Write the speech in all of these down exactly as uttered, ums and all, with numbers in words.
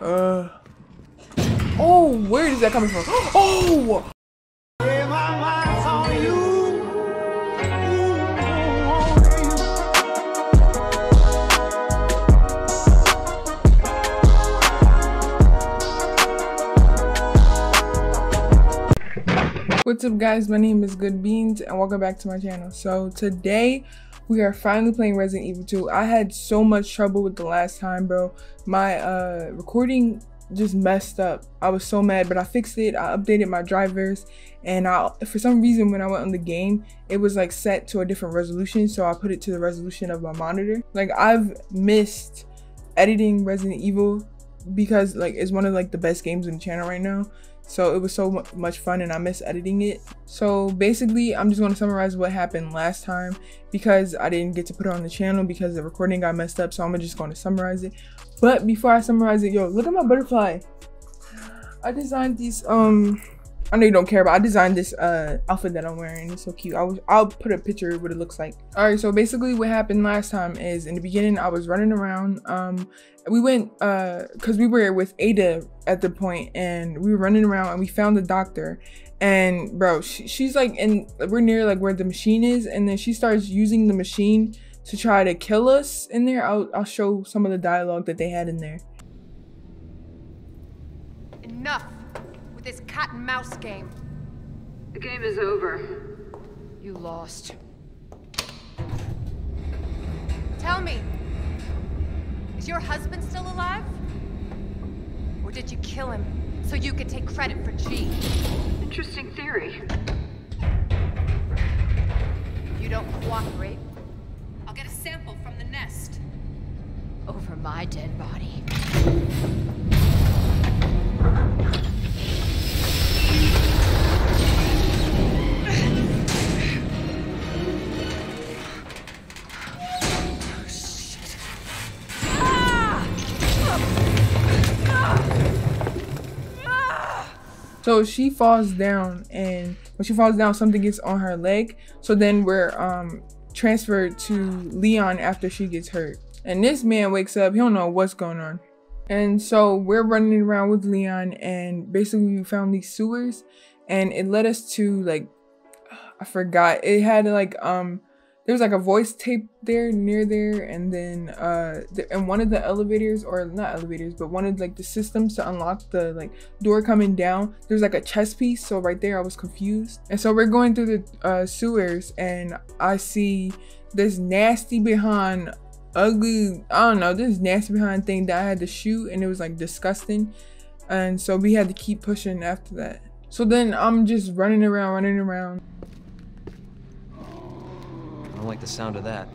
Uh. Oh, where is that coming from? Oh! What's up guys, my name is Good Beans and welcome back to my channel. So today we are finally playing Resident Evil two. I had so much trouble with the last time, bro. My uh recording just messed up. I was so mad, but I fixed it. I updated my drivers and I for some reason when I went on the game it was like set to a different resolution, so I put it to the resolution of my monitor. Like I've missed editing Resident Evil because like it's one of like the best games on the channel right now. So it was so much fun and I miss editing it. So basically, I'm just going to summarize what happened last time because I didn't get to put it on the channel because the recording got messed up. So I'm just going to summarize it. But before I summarize it, yo, look at my butterfly. I designed these, um, I know you don't care, but I designed this uh, outfit that I'm wearing. It's so cute. I was, I'll put a picture of what it looks like. All right, so basically what happened last time is in the beginning, I was running around. Um, we went, uh, cause we were with Ada at the point and we were running around and we found the doctor. And bro, she, she's like, and we're near like where the machine is. And then she starts using the machine to try to kill us in there. I'll, I'll show some of the dialogue that they had in there. Enough. This cat and mouse game. The game is over. You lost. Tell me, is your husband still alive? Or did you kill him so you could take credit for G? Interesting theory. If you don't cooperate, I'll get a sample from the nest. Over my dead body. So she falls down, and when she falls down, something gets on her leg. So then we're um, transferred to Leon after she gets hurt. And this man wakes up, he don't know what's going on. And so we're running around with Leon, and basically we found these sewers, and it led us to like, I forgot. It had like, um, there was like a voice tape there, near there, and then uh, the, and one of the elevators, or not elevators, but one of like the systems to unlock the like door coming down. There's like a chess piece, so right there I was confused. And so we're going through the uh, sewers, and I see this nasty behind, ugly, I don't know, this nasty behind thing that I had to shoot, and it was like disgusting. And so we had to keep pushing after that. So then I'm just running around, running around. I don't like the sound of that.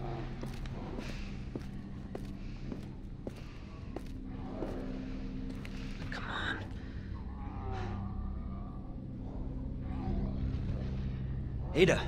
Come on. Ada.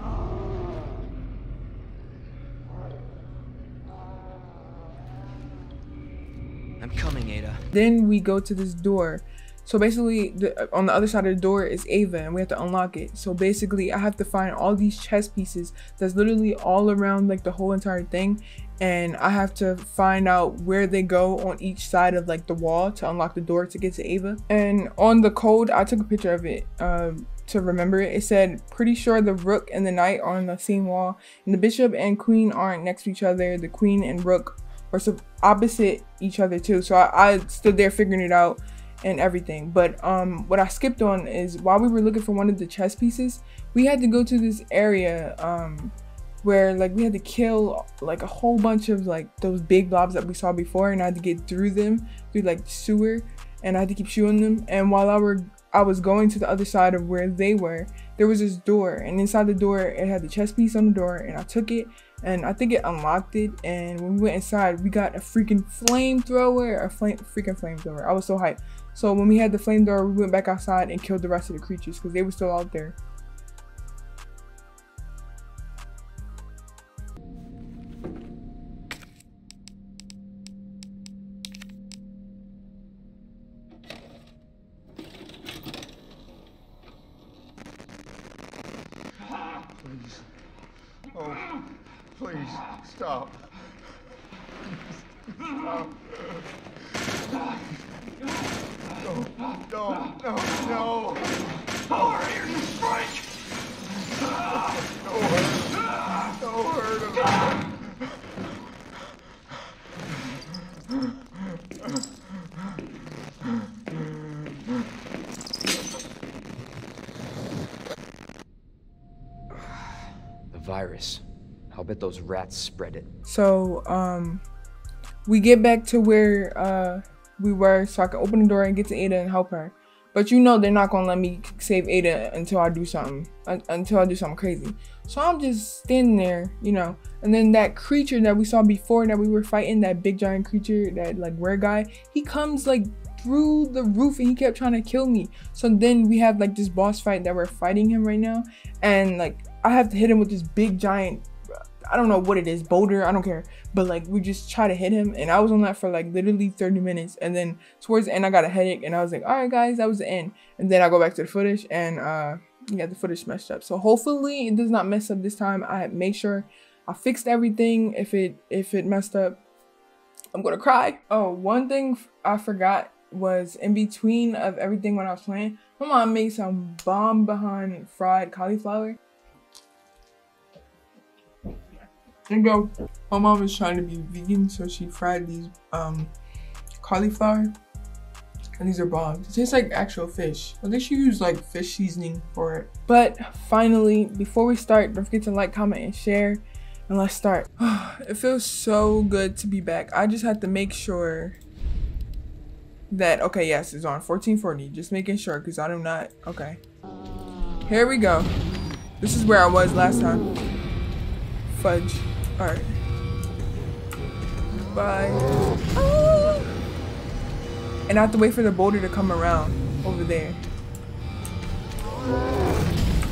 I'm coming, Ada. Then we go to this door. So basically, the, on the other side of the door is Ava, and we have to unlock it. So basically, I have to find all these chess pieces that's literally all around like the whole entire thing, and I have to find out where they go on each side of like the wall to unlock the door to get to Ava. And on the code, I took a picture of it uh, to remember it. It said, pretty sure the rook and the knight are on the same wall, and the bishop and queen aren't next to each other. The queen and rook are opposite each other too. So I, I stood there figuring it out and everything. But um what I skipped on is while we were looking for one of the chess pieces, we had to go to this area um where like we had to kill like a whole bunch of like those big blobs that we saw before, and I had to get through them through like the sewer, and I had to keep shooting them. And while I were I was going to the other side of where they were, there was this door, and inside the door it had the chess piece on the door, and I took it and I think it unlocked it. And when we went inside, we got a freaking flamethrower, a flame freaking flamethrower. I was so hyped. So when we had the flame door, we went back outside and killed the rest of the creatures because they were still out there. Please. Oh, please stop. Stop. Stop. No, no, no. Power here, strike! Don't hurt him. Don't hurt him. The virus. I'll bet those rats spread it. So, um, we get back to where uh, we were so I can open the door and get to Ada and help her. But you know they're not gonna let me save Ada until I do something, un until I do something crazy. So I'm just standing there, you know, and then that creature that we saw before that we were fighting, that big giant creature, that like rare guy, he comes like through the roof and he kept trying to kill me. So then we have like this boss fight that we're fighting him right now. And like, I have to hit him with this big giant, I don't know what it is, boulder, I don't care. But like, we just try to hit him, and I was on that for like literally thirty minutes, and then towards the end I got a headache and I was like, all right guys, that was the end. And then I go back to the footage and uh yeah, the footage messed up. So hopefully it does not mess up this time. I make sure I fixed everything. If it if it messed up, I'm gonna cry. Oh, one thing I forgot was, in between of everything when I was playing, my mom made some bomb behind fried cauliflower. And go, my mom was trying to be vegan, so she fried these um cauliflower, and these are bombs. It tastes like actual fish. I think she used like fish seasoning for it. But finally, before we start, don't forget to like, comment, and share, and let's start. It feels so good to be back. I just had to make sure that, okay, yes, it's on fourteen forty, just making sure, because I do not, okay, here we go. This is where I was last time. Fudge. All right. Bye. Oh. And I have to wait for the boulder to come around over there.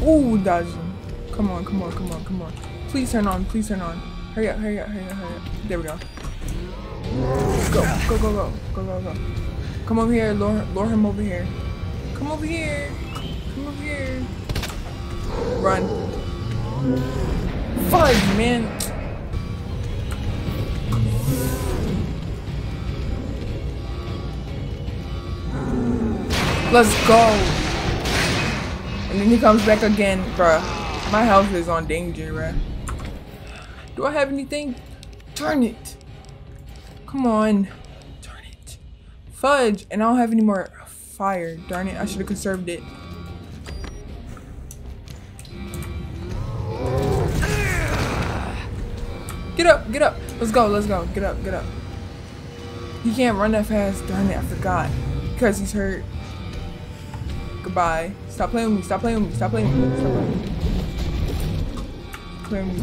Ooh, dodging. Come on, come on, come on, come on. Please turn on, please turn on. Hurry up, hurry up, hurry up, hurry up. There we go. Go, go, go, go, go, go, go. Come over here, lure, lure him over here. Come over here, come over here. Run. Fudge, man. Let's go. And then he comes back again, bruh. My health is on danger, bruh. Do I have anything? Turn it. Come on. Turn it. Fudge. And I don't have any more fire. Darn it. I should have conserved it. Get up, get up. Let's go, let's go. Get up, get up. He can't run that fast. Darn it, I forgot. Because he's hurt. Goodbye. Stop playing with me, stop playing with me, stop playing with me. Stop playing with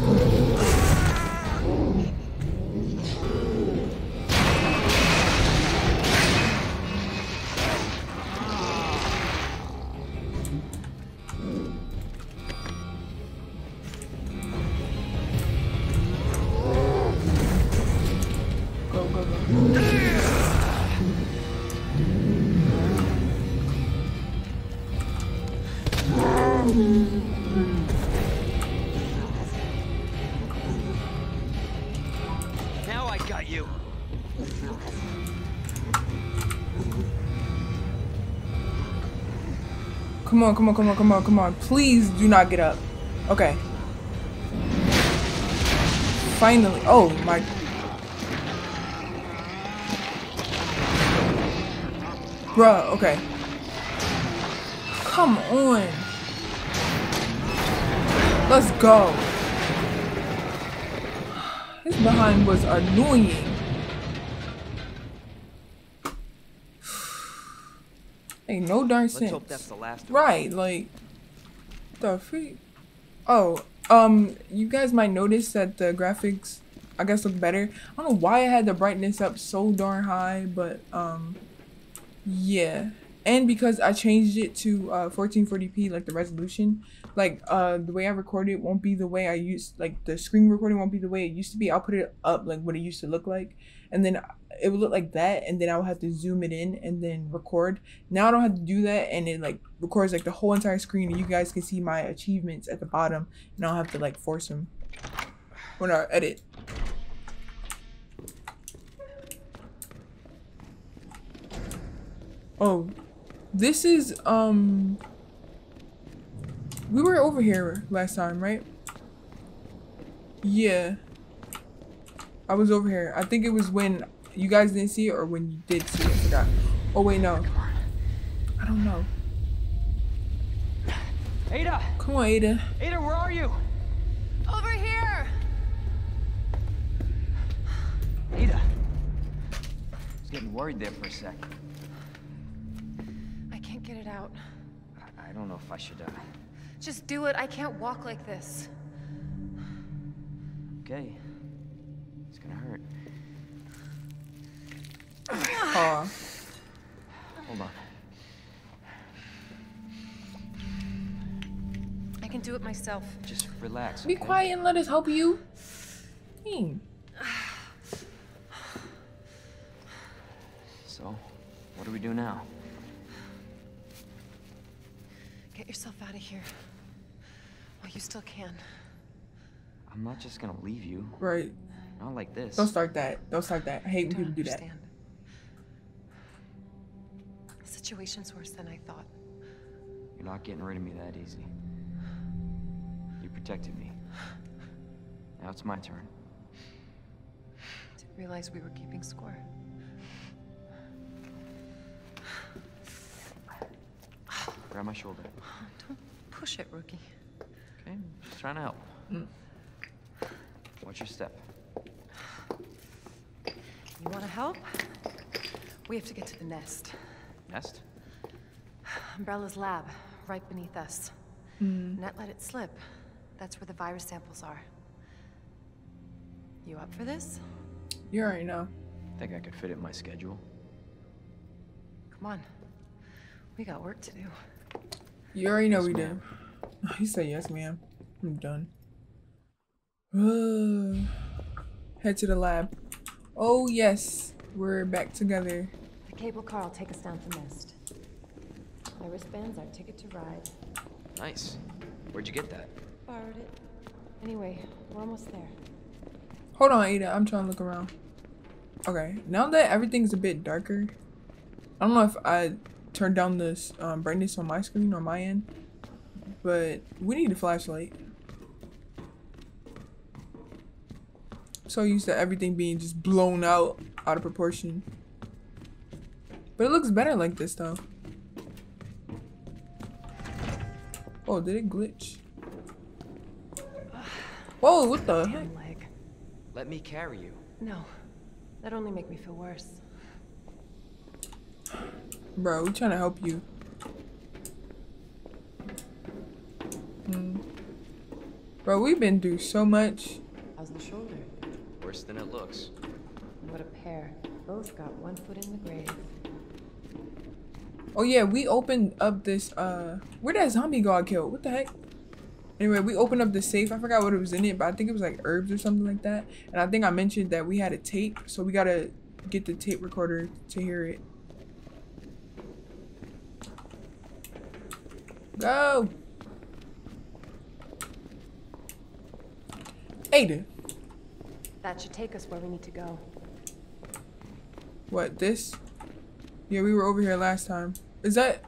me. Play with me. Come on, come on, come on, come on, come on. Please do not get up. Okay. Finally. Oh, my. Bruh, okay. Come on. Let's go. His behind was annoying. Ain't no darn sense. Hope that's the last right, like the freak. Oh, um, you guys might notice that the graphics, I guess, look better. I don't know why I had the brightness up so darn high, but um, yeah. And because I changed it to uh, fourteen forty p, like the resolution, like uh, the way I record it won't be the way I used, like the screen recording won't be the way it used to be. I'll put it up like what it used to look like, and then it would look like that, and then I would have to zoom it in and then record. Now I don't have to do that, and it like records like the whole entire screen, and you guys can see my achievements at the bottom, and I'll have to like force them when I edit. Oh. This is, um... we were over here last time, right? Yeah. I was over here. I think it was when you guys didn't see it or when you did see it. I forgot. Oh, wait, no. I don't know. Ada! Come on, Ada. Ada, where are you? Over here! Ada. I was getting worried there for a second. I can't get it out. I, I don't know if I should... Uh... Just do it. I can't walk like this. Okay. It's gonna hurt. Aw. Hold on. I can do it myself. Just relax. Be okay? Quiet and let us help you. Hmm. So, what do we do now? Get yourself out of here. While you still can. I'm not just gonna leave you. Right. Not like this. Don't start that. Don't start that. I hate when people do that. The situation's worse than I thought. You're not getting rid of me that easy. Protected me. Now it's my turn. Didn't realize we were keeping score. Grab my shoulder. Oh, don't push it, rookie. Okay, just trying to help. Mm. Watch your step. You want to help? We have to get to the nest. Nest? Umbrella's lab, right beneath us. Mm. Net let it slip. That's where the virus samples are. You up for this? You already know. I think I could fit it in my schedule. Come on. We got work to do. You already know yes, we do. He said yes, ma'am. I'm done. Uh, head to the lab. Oh, yes. We're back together. The cable car will take us down to Nest. My wristband's our ticket to ride. Nice. Where'd you get that? Borrowed it. Anyway, we're almost there. Hold on, Ada. I'm trying to look around. Okay, now that everything's a bit darker, I don't know if I turned down this um, brightness on my screen or my end, but we need a flashlight. So used to everything being just blown out out of proportion, but it looks better like this though. Oh, did it glitch? Whoa, what the heck? Leg. Let me carry you. No, that only make me feel worse. Bro, we're trying to help you. Mm. Bro, we've been through so much. How's the shoulder? Worse than it looks. What a pair. Both got one foot in the grave. Oh yeah, we opened up this, uh... where'd that zombie god killed? What the heck? Anyway, we opened up the safe. I forgot what it was in it, but I think it was like herbs or something like that. And I think I mentioned that we had a tape, so we gotta get the tape recorder to hear it. Go! Ada! That should take us where we need to go. What, this? Yeah, we were over here last time. Is that...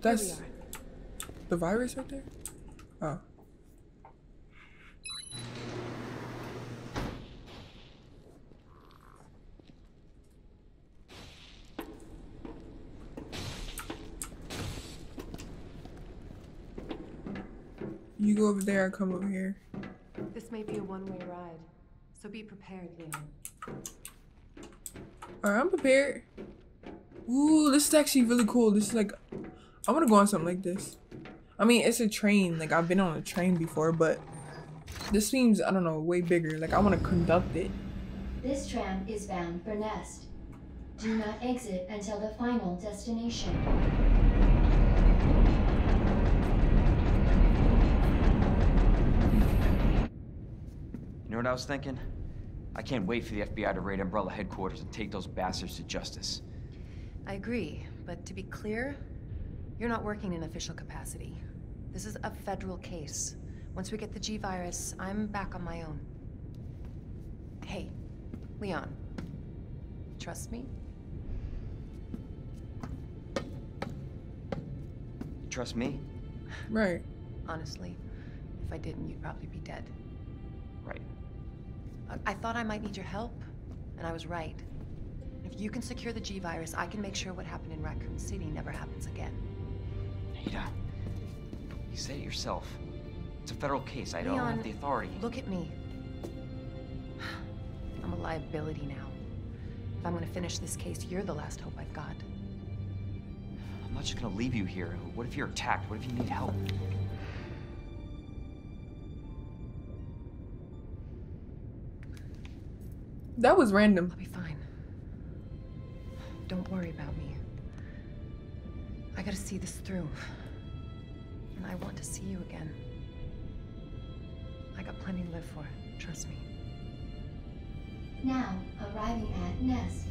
That's... the virus right there? Oh. You go over there, I come over here. This may be a one-way ride, so be prepared, Leon. Alright, I'm prepared. Ooh, this is actually really cool. This is like, I want to go on something like this. I mean, it's a train. Like, I've been on a train before, but this seems, I don't know, way bigger. Like, I want to conduct it. This tram is bound for Nest. Do not exit until the final destination. You know what I was thinking? I can't wait for the F B I to raid Umbrella headquarters and take those bastards to justice. I agree, but to be clear, you're not working in official capacity. This is a federal case. Once we get the G virus, I'm back on my own. Hey, Leon. Trust me? Trust me? Right. Honestly, if I didn't, you'd probably be dead. Right. I thought I might need your help, and I was right. If you can secure the G virus, I can make sure what happened in Raccoon City never happens again. Ada, you said it yourself. It's a federal case. I don't Leon, have the authority. Look at me. I'm a liability now. If I'm gonna finish this case, you're the last hope I've got. I'm not just gonna leave you here. What if you're attacked? What if you need help? That was random. I'll be fine. Don't worry about me. I gotta see this through. And I want to see you again. I got plenty to live for, trust me. Now, arriving at Nest.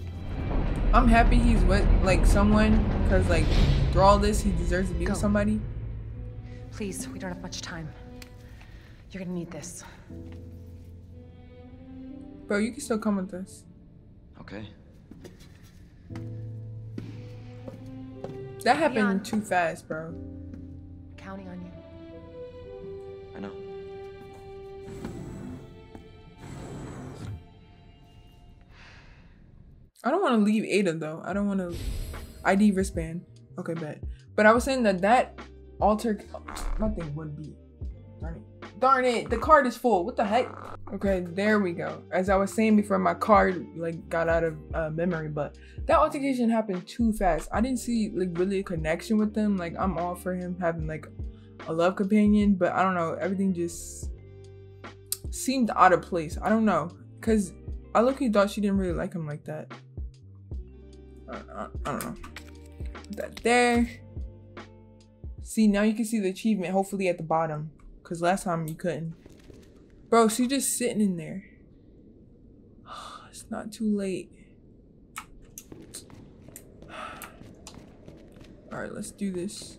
I'm happy he's with, like, someone, because, like, through all this, he deserves to be Go. with somebody. Please, we don't have much time. You're gonna need this. Bro, you can still come with us. Okay. That happened Leon, too fast, bro. I'm counting on you. I know. I don't want to leave Ada though. I don't want to I D wristband. Okay, bet. But I was saying that that alter nothing would be. Darn it. Darn it. The card is full. What the heck? Okay, there we go. As I was saying before, my card like got out of uh, memory, but that altercation happened too fast. I didn't see like really a connection with them. Like I'm all for him having like a love companion, but I don't know. Everything just seemed out of place. I don't know, cause I look at thought she didn't really like him like that. I don't know. Put that there. See, now you can see the achievement hopefully at the bottom, because last time you couldn't. Bro, she's just sitting in there. It's not too late. All right, let's do this.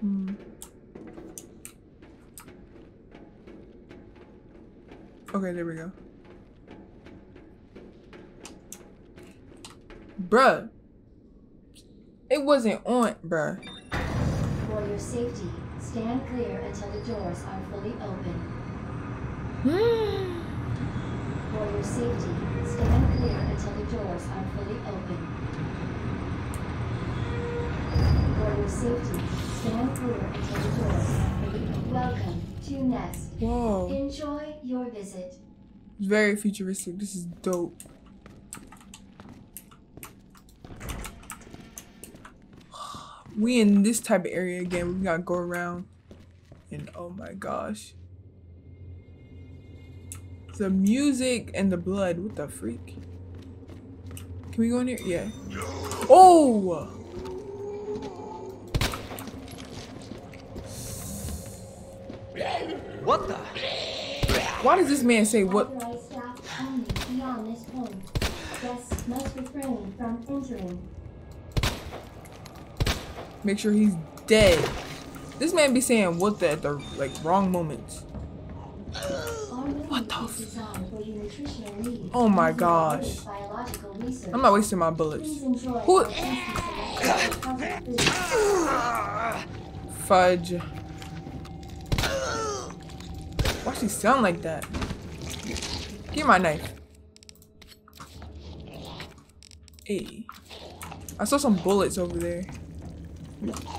Hmm. Okay, there we go. Bruh, it wasn't on, bruh. For your safety, stand clear until the doors are fully open. For your safety, stand clear until the doors are fully open. For your safety, stand clear until the doors are fully open. Welcome to Nest. Whoa. Enjoy your visit. Very futuristic. This is dope. We in this type of area again. We gotta go around, and oh my gosh, the music and the blood. What the freak? Can we go in here? Yeah. Oh. What the? Why does this man say what? Guests must refrain from entering. Make sure he's dead. This man be saying what the at the like wrong moments. What the f- Oh my gosh. I'm not wasting my bullets. Who Fudge. Why she sound like that? Get my knife. Hey. I saw some bullets over there.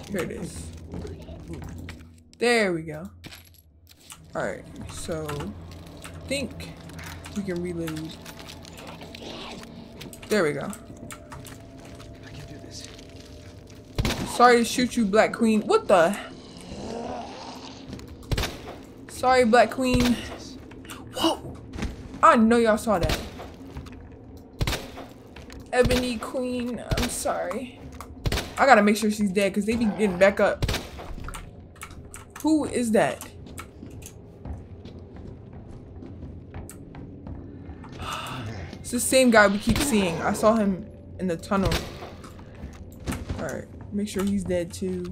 Here it is. There we go. Alright, so I think we can reload. There we go. I can do this. Sorry to shoot you, Black Queen. What the? Sorry, Black Queen. Whoa! I know y'all saw that. Ebony Queen, I'm sorry. I gotta make sure she's dead because they be getting back up. Who is that? It's the same guy we keep seeing. I saw him in the tunnel. Alright, make sure he's dead too.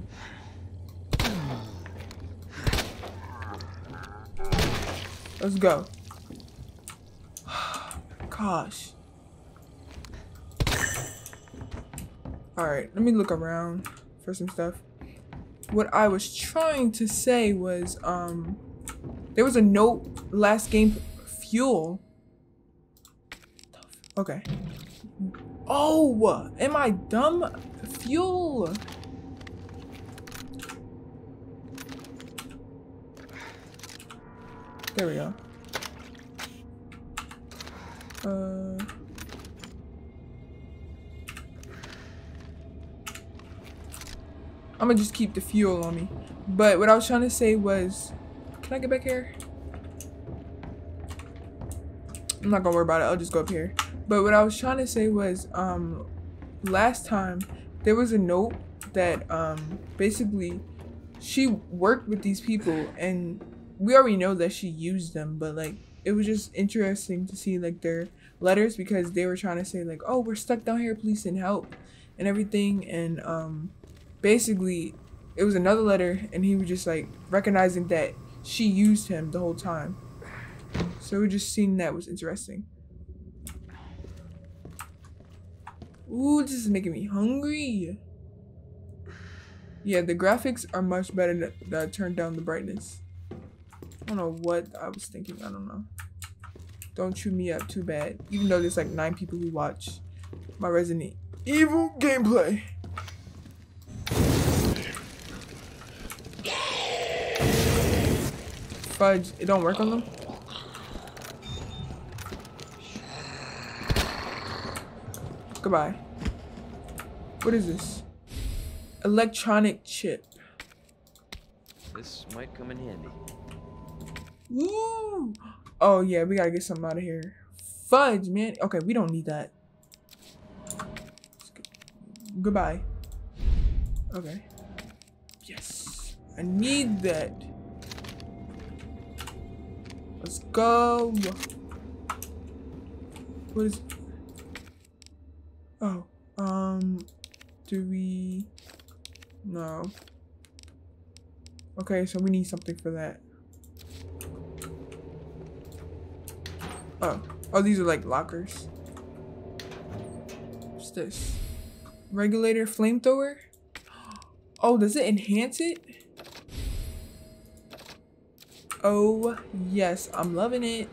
Let's go. Gosh. Alright, let me look around for some stuff. What I was trying to say was, um, there was a note last game, fuel. Okay. Oh, am I dumb? Fuel. There we go. Uh. I'm gonna just keep the fuel on me. But what I was trying to say was, can I get back here? I'm not gonna worry about it. I'll just go up here. But what I was trying to say was, um, last time there was a note that um, basically she worked with these people, and we already know that she used them, but like it was just interesting to see like their letters, because they were trying to say like, oh, we're stuck down here, please send help and everything. And um, basically it was another letter, and he was just like recognizing that she used him the whole time. So we just seen that was interesting. Ooh, this is making me hungry. Yeah, the graphics are much better that, that I turned down the brightness. I don't know what I was thinking. I don't know. Don't chew me up too bad. Even though there's like nine people who watch my Resident Evil gameplay. Fudge, it don't work on them? Goodbye. What is this? Electronic chip. This might come in handy. Woo! Oh yeah, we gotta get something out of here. Fudge, man. Okay, we don't need that. Goodbye. Okay. Yes. I need that. Let's go. What is... Oh, um, do we, no. Okay, so we need something for that. Oh, oh, these are like lockers. What's this? Regulator flamethrower? Oh, does it enhance it? Oh, yes, I'm loving it.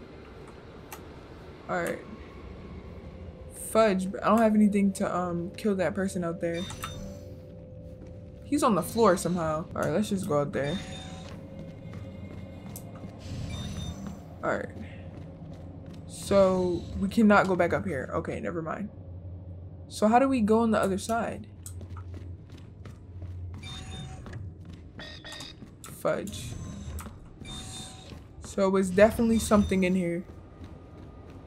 All right. Fudge, but I don't have anything to um kill that person out there. He's on the floor somehow. All right, let's just go out there. All right. So we cannot go back up here. Okay, never mind. So how do we go on the other side? Fudge. So it's definitely something in here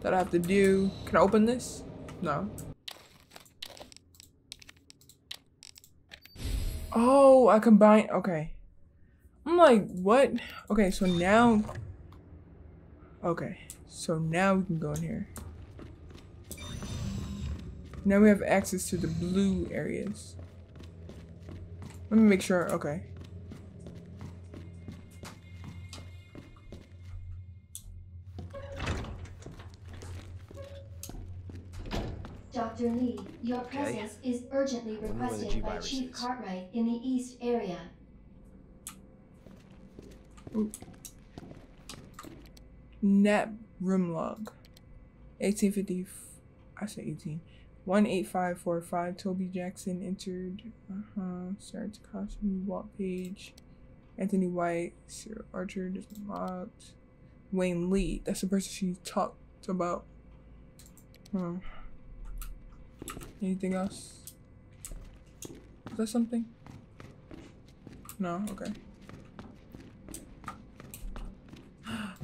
that I have to do. Can I open this? No. Oh, I combine. Okay. I'm like, what? Okay, so now. Okay, so now we can go in here. Now we have access to the blue areas. Let me make sure. Okay. Doctor Lee, your presence okay. is urgently requested by Chief Cartwright in the East area. Ooh. Nap room log. eighteen fifty. I said eighteen. one eight five four five. Toby Jackson entered. Uh huh. Sarah Takashi. Walk page. Anthony White. Sarah Archer just logged. Wayne Lee. That's the person she talked about. Hmm. Anything else? Is that something? No? Okay.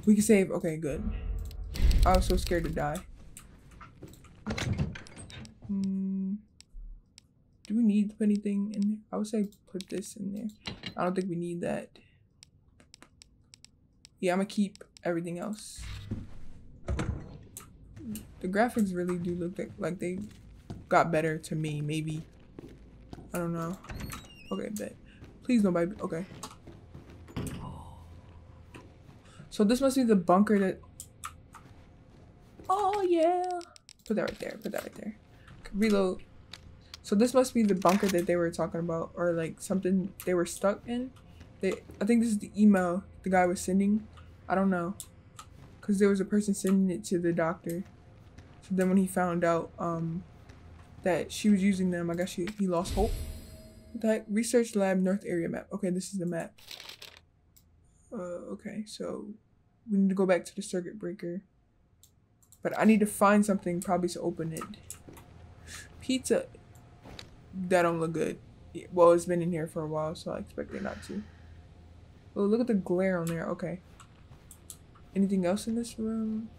We can save. Okay, good. I was so scared to die. Mm. Do we need to put anything in there? I would say put this in there. I don't think we need that. Yeah, I'm gonna keep everything else. The graphics really do look like, like they... got better to me, maybe. I don't know. Okay, bet. Please nobody. Okay. So this must be the bunker that. Oh yeah. Put that right there. Put that right there. Reload. So this must be the bunker that they were talking about, or like something they were stuck in. They, I think this is the email the guy was sending. I don't know, because there was a person sending it to the doctor. So then when he found out um, that she was using them, I guess she, he lost hope. That research lab north area map. Okay, this is the map. Uh, okay, so we need to go back to the circuit breaker. But I need to find something probably to open it. Pizza. That don't look good. Well, it's been in here for a while, so I expect it not to. Oh, look at the glare on there. Okay. Anything else in this room?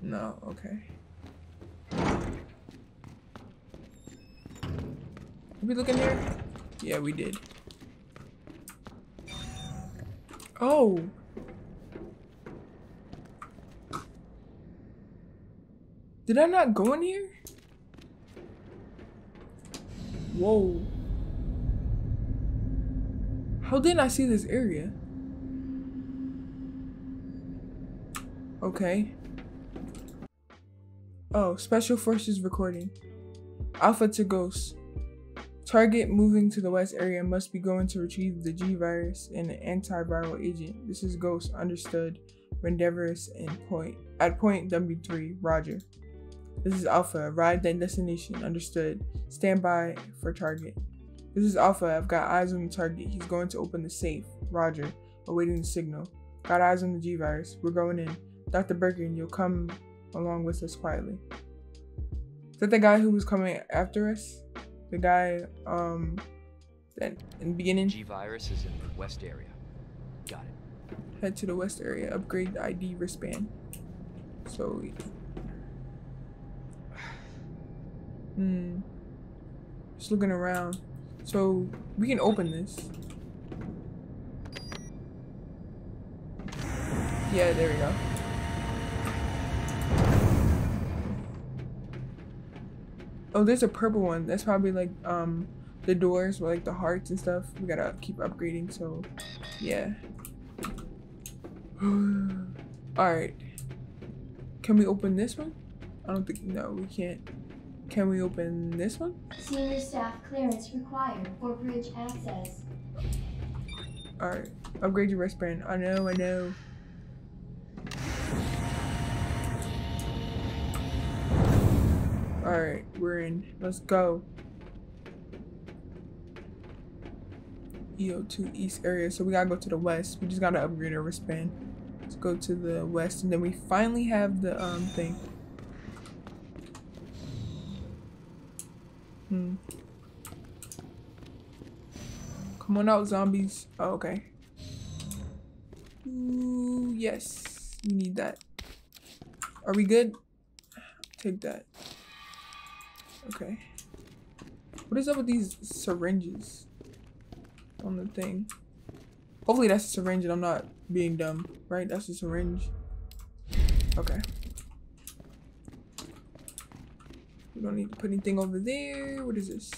No, okay. Did we look in here? Yeah, we did. Oh! Did I not go in here? Whoa. How didn't I see this area? Okay. Oh, Special Forces recording. Alpha to Ghost. Target moving to the west area must be going to retrieve the G virus and an antiviral agent. This is Ghost, understood. Rendezvous and point at point W three, Roger. This is Alpha. Arrived at destination, understood. Stand by for target. This is Alpha. I've got eyes on the target. He's going to open the safe, Roger. Awaiting the signal. Got eyes on the G virus. We're going in. Doctor Birkin, you'll come along with us quietly. Is that the guy who was coming after us? The guy, um, that in the beginning? G virus is in the west area. Got it. Head to the west area. Upgrade the I D wristband. So, hmm. Just looking around. So, we can open this. Yeah, there we go. Oh, there's a purple one. That's probably like um the doors with like the hearts and stuff. We gotta keep upgrading, so yeah. Alright. Can we open this one? I don't think no, we can't. Can we open this one? Senior staff clearance required for bridge access. Alright. Upgrade your wristband. I know, I know. Alright, we're in. Let's go. E O two East area. So we gotta go to the west. We just gotta upgrade our wristband. Let's go to the west, and then we finally have the um thing. Hmm. Come on out, zombies. Oh, okay. Ooh, yes. We need that. Are we good? Take that. Okay. What is up with these syringes on the thing? Hopefully that's a syringe and I'm not being dumb, right? That's a syringe. Okay. We don't need to put anything over there. What is this?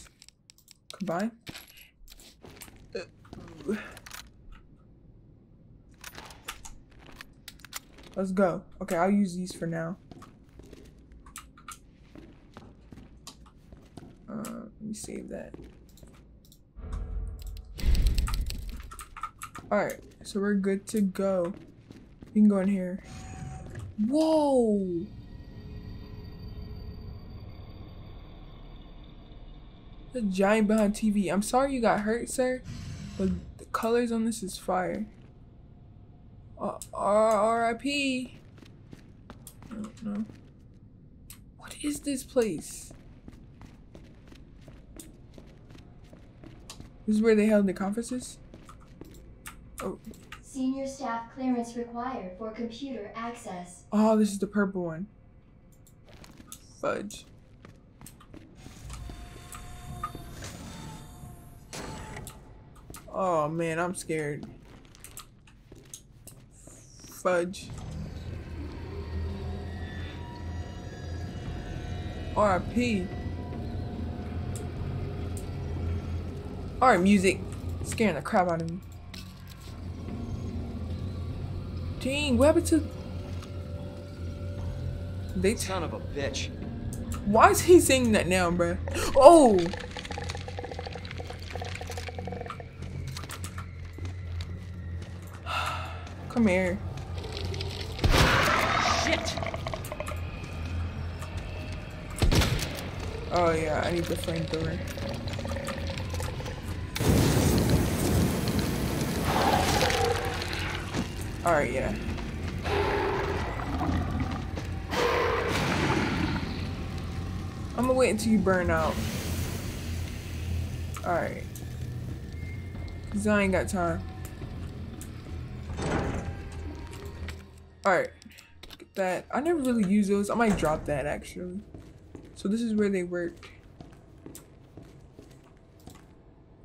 Combine. Uh, let's go. Okay, I'll use these for now. Uh, let me save that. Alright, so we're good to go. We can go in here. Whoa! The giant behind T V. I'm sorry you got hurt, sir, but the colors on this is fire. Uh, R I P I don't know. What is this place? This is where they held the conferences? Oh. Senior staff clearance required for computer access. Oh, this is the purple one. Fudge. Oh man, I'm scared. Fudge. R I P. Alright, music. It's scaring the crap out of me. Dang, what happened to... They son of a bitch. Why is he singing that now, bruh? Oh! Come here. Shit! Oh yeah, I need the flamethrower. Alright, yeah. I'm gonna wait until you burn out. Alright. Cause I ain't got time. Alright. Get that. I never really use those. I might drop that actually. So this is where they work.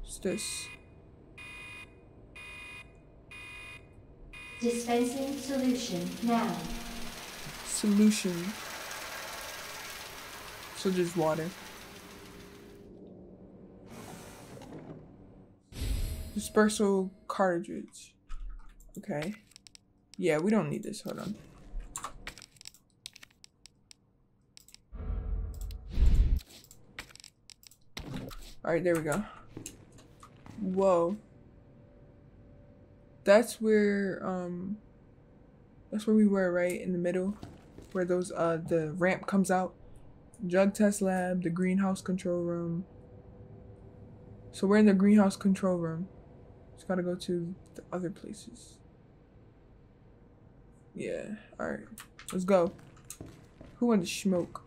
What's this? Dispensing solution now. Solution. So just water. Dispersal cartridge. Okay. Yeah, we don't need this. Hold on. Alright, there we go. Whoa. That's where, um, that's where we were, right? In the middle. Where those, uh, the ramp comes out. Drug test lab, the greenhouse control room. So we're in the greenhouse control room. Just gotta go to the other places. Yeah, alright. Let's go. Who wanted to smoke?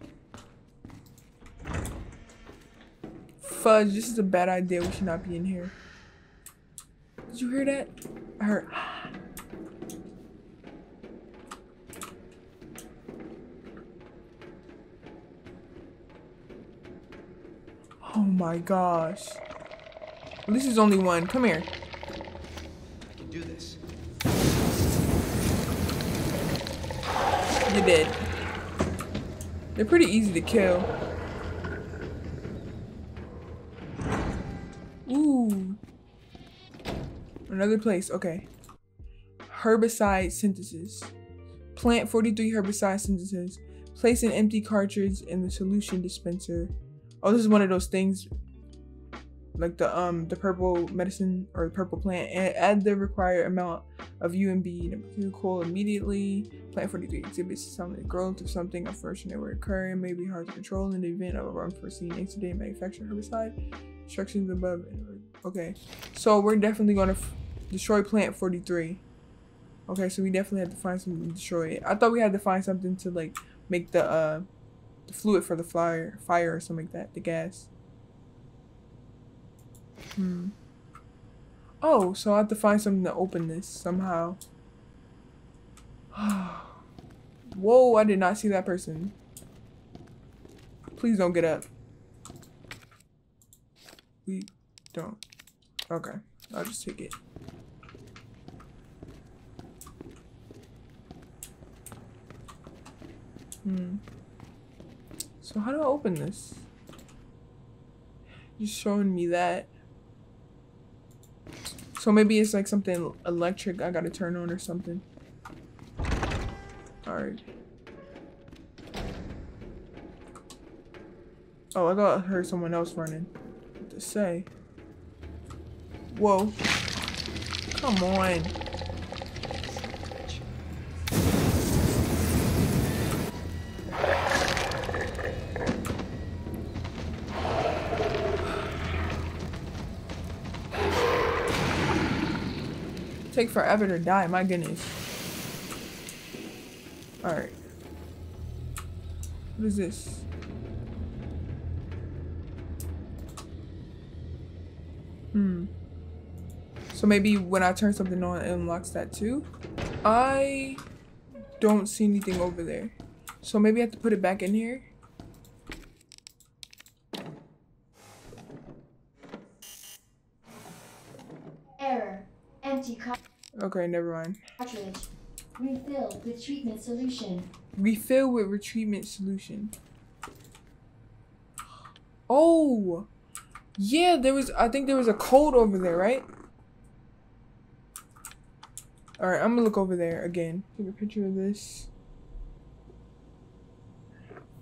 Fudge, this is a bad idea. We should not be in here. Did you hear that? I heard. Oh my gosh. Well, this is only one. Come here. I can do this. You're dead. They're pretty easy to kill. Ooh. Another place. Okay. Herbicide synthesis. Plant forty-three herbicide synthesis. Place an empty cartridge in the solution dispenser. Oh, this is one of those things, like the um the purple medicine or the purple plant, and add the required amount of U M B to the coal immediately. Plant forty-three exhibits some growth of something unfortunate will occur and may be hard to control in the event of an unforeseen incident. Manufacture herbicide. Instructions above. Okay, so we're definitely gonna f destroy plant forty-three. Okay, so we definitely have to find something to destroy it. I thought we had to find something to like make the uh. The fluid for the fire, fire or something like that. The gas. Hmm. Oh, so I have to find something to open this somehow. Whoa! I did not see that person. Please don't get up. We don't. Okay, I'll just take it. Hmm. So how do I open this? You're showing me that. So maybe it's like something electric I gotta turn on or something. Alright. Oh, I thought I heard someone else running. What to say? Whoa. Come on. Take forever to die, my goodness. Alright. What is this? Hmm. So maybe when I turn something on, it unlocks that too? I don't see anything over there. So maybe I have to put it back in here? Okay, never mind. Cartridge. Refill with treatment solution. Refill with retreatment solution. Oh, yeah. There was. I think there was a code over there, right? All right, I'm gonna look over there again. Take a picture of this.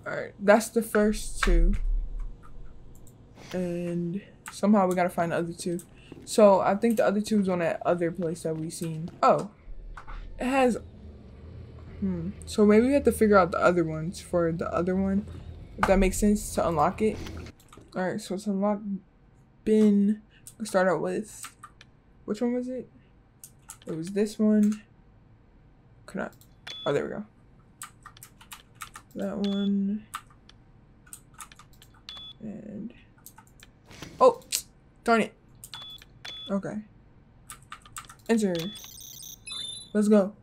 Alright, that's the first two. And somehow we gotta find the other two. So I think the other two is on that other place that we seen. Oh. It has... Hmm. So maybe we have to figure out the other ones for the other one. If that makes sense, to unlock it. Alright, so it's unlock bin. Let's start out with... Which one was it? It was this one. Could I... Oh, there we go. That one. And... Oh! Darn it. Okay. Enter. Let's go.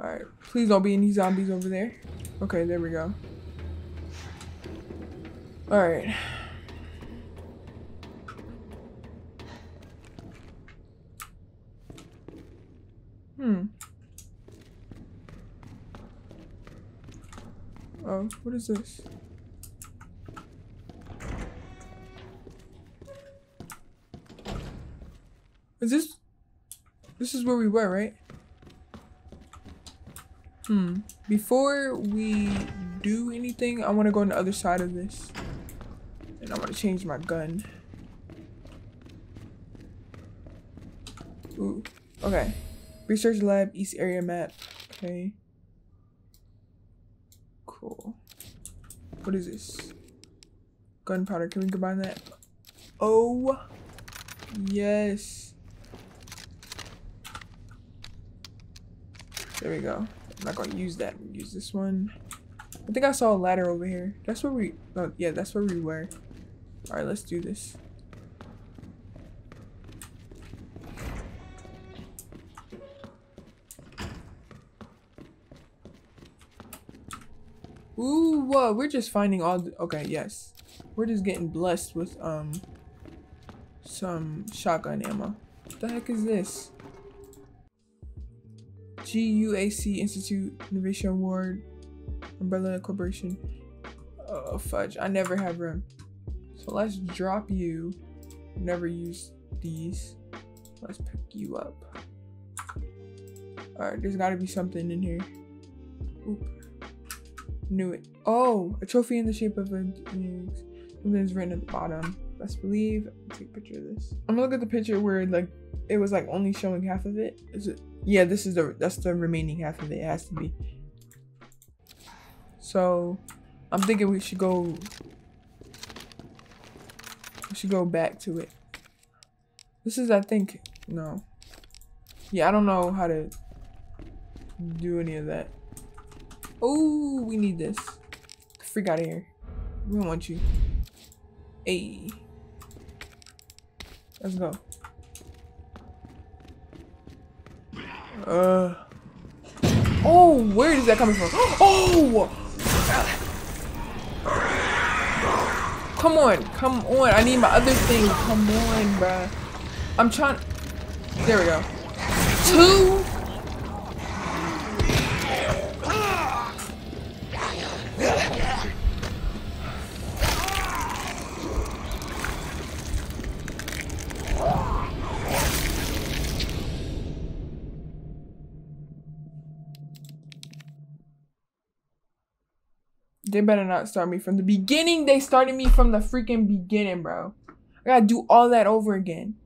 Alright. Please don't be any zombies over there. Okay, there we go. Alright. Hmm. Oh, what is this? Is this... This is where we were, right? Hmm. Before we do anything, I want to go on the other side of this. And I want to change my gun. Ooh. Okay. Research lab, east area map. Okay. Cool. What is this? Gunpowder. Can we combine that? Oh. Yes. There we go. I'm not gonna use that. Use this one. I think I saw a ladder over here. That's where we... Oh, yeah, that's where we were. Alright, let's do this. Ooh, whoa. We're just finding all... The, okay, yes. We're just getting blessed with, um... some shotgun ammo. What the heck is this? G U A C Institute Innovation Award, Umbrella Corporation. Oh fudge, I never have room. So let's drop you. Never use these. Let's pick you up. Alright, there's gotta be something in here. Oop. Knew it. Oh, a trophy in the shape of a... Something's written at the bottom. Let's believe. I'll take a picture of this. I'm gonna look at the picture where like it was like only showing half of it. Is it? Yeah, this is the that's the remaining half of it. It has to be. So, I'm thinking we should go. We should go back to it. This is, I think, no. Yeah, I don't know how to do any of that. Oh, we need this. Freak out of here. We don't want you. Hey, let's go. Uh oh, where is that coming from? Oh, come on, come on! I need my other thing. Come on, bruh. I'm trying. There we go. Two. They better not start me from the beginning. They started me from the freaking beginning, bro. I gotta do all that over again.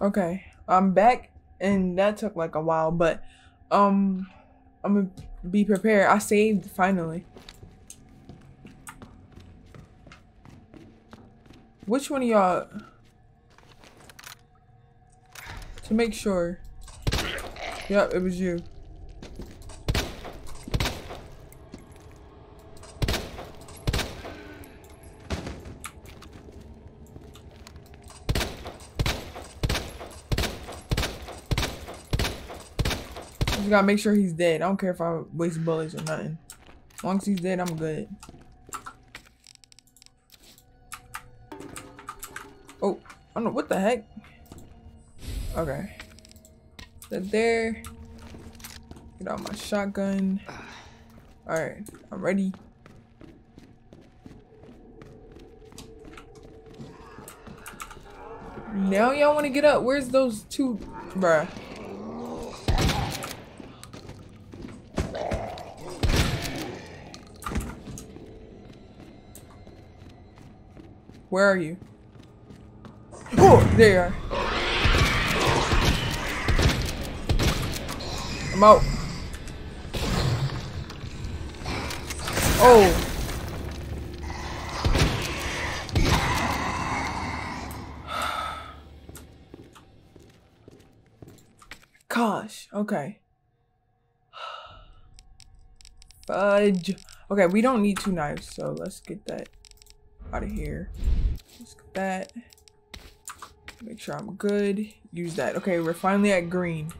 Okay, I'm back, and that took like a while, but um, I'm gonna be prepared. I saved finally. Which one of y'all? To make sure. Yep, it was you. Just gotta make sure he's dead. I don't care if I waste bullets or nothing. As long as he's dead, I'm good. Oh, I don't know what the heck. Okay. Sit there. Get out my shotgun. Alright, I'm ready. Now y'all wanna get up. Where's those two? Bruh. Where are you? Oh, there you are. I'm out. Oh. Gosh, okay. Fudge. Okay, we don't need two knives, so let's get that out of here. Let's get that. Make sure I'm good. Use that. Okay, we're finally at green.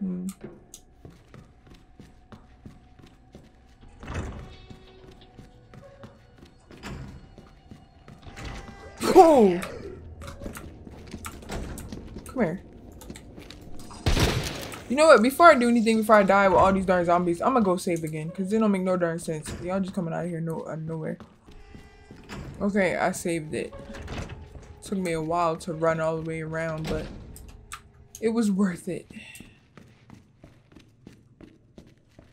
Hmm. Oh! Come here. You know what? Before I do anything, before I die with all these darn zombies, I'm gonna go save again, because they don't make no darn sense. Y'all just coming out of here no, out of nowhere. Okay, I saved it. Took me a while to run all the way around, but it was worth it.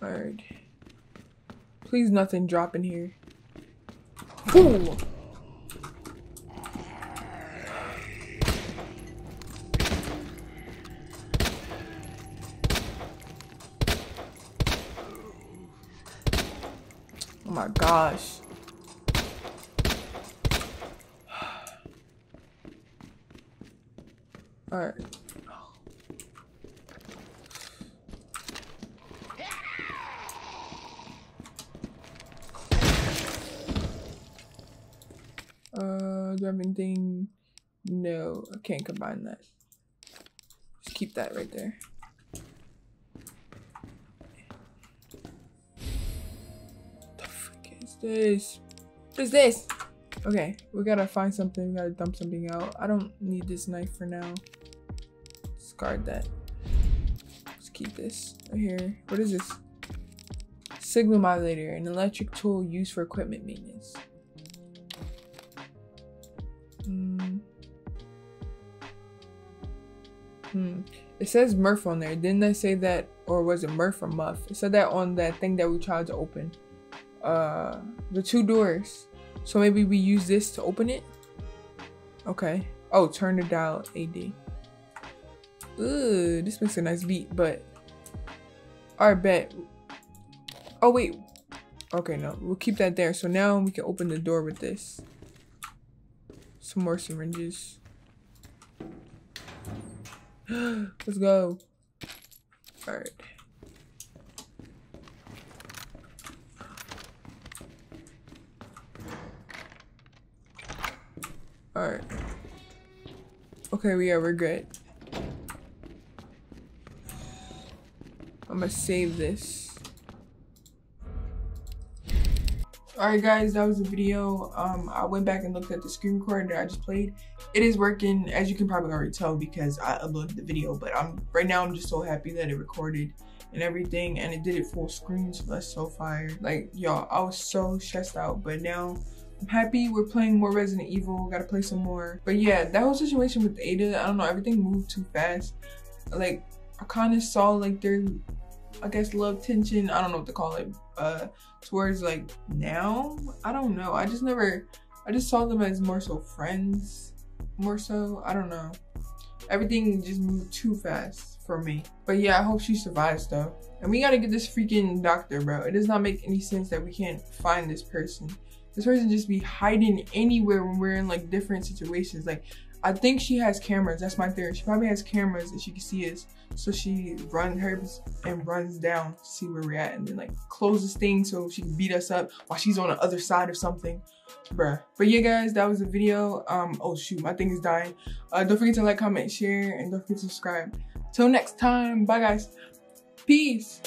Alright. Please nothing drop in here. Ooh. Oh my gosh. Alright. Uh, do I have anything? No, I can't combine that. Just keep that right there. What the frick is this? What is this? Okay, we gotta find something. We gotta dump something out. I don't need this knife for now. Discard that. Let's keep this right here. What is this? Signal modulator, an electric tool used for equipment maintenance. Hmm. Hmm. It says Murph on there. Didn't I say that, or was it Murph or Muff? It said that on that thing that we tried to open. Uh, the two doors. So maybe we use this to open it. Okay. Oh, turn the dial A D. Ooh, this makes a nice beat, but I bet. Oh wait. Okay, no, we'll keep that there. So now we can open the door with this. Some more syringes. Let's go. All right. All right. Okay, we are. We're good. I'm gonna save this. Alright guys, that was the video. Um, I went back and looked at the screen recorder I just played. It is working, as you can probably already tell because I uploaded the video, but I'm right now I'm just so happy that it recorded and everything, and it did it full screen, so that's so fire. Like, y'all, I was so stressed out, but now I'm happy. We're playing more Resident Evil, gotta play some more. But yeah, that whole situation with Ada, I don't know, everything moved too fast. Like, I kind of saw like their, I guess, love tension, I don't know what to call it, uh towards like now. I don't know, I just never, I just saw them as more so friends, more so, I don't know, everything just moved too fast for me. But yeah, I hope she survives though, and we gotta get this freaking doctor, bro. It does not make any sense that we can't find this person. This person just be hiding anywhere when we're in like different situations. Like, I think she has cameras, that's my theory. She probably has cameras and she can see us. So she runs herbs and runs down to see where we're at, and then like closes things so she can beat us up while she's on the other side of something. Bruh. But yeah guys, that was the video. Um, oh shoot, my thing is dying. Uh, don't forget to like, comment, share, and don't forget to subscribe. Till next time, bye guys. Peace.